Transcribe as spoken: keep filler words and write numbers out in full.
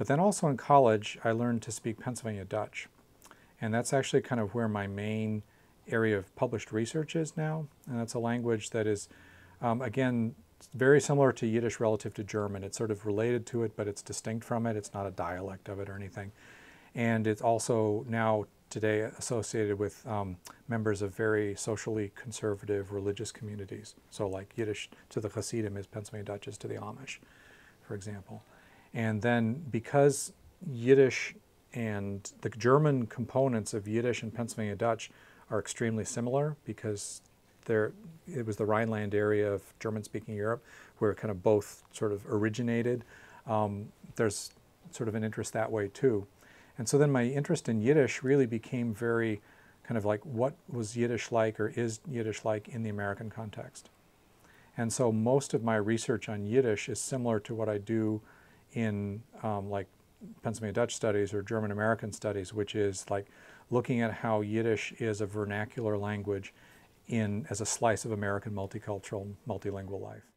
But then also in college, I learned to speak Pennsylvania Dutch. And that's actually kind of where my main area of published research is now. And that's a language that is, um, again, very similar to Yiddish relative to German. It's sort of related to it, but it's distinct from it. It's not a dialect of it or anything. And it's also now today associated with um, members of very socially conservative religious communities. So like Yiddish to the Hasidim is Pennsylvania Dutch is to the Amish, for example. And then because Yiddish and the German components of Yiddish and Pennsylvania Dutch are extremely similar, because there, it was the Rhineland area of German-speaking Europe where kind of both sort of originated. Um, there's sort of an interest that way too. And so then my interest in Yiddish really became very kind of like, what was Yiddish like, or is Yiddish like in the American context? And so most of my research on Yiddish is similar to what I do in um, like Pennsylvania Dutch studies or German-American studies, which is like looking at how Yiddish is a vernacular language in as a slice of American multicultural, multilingual life.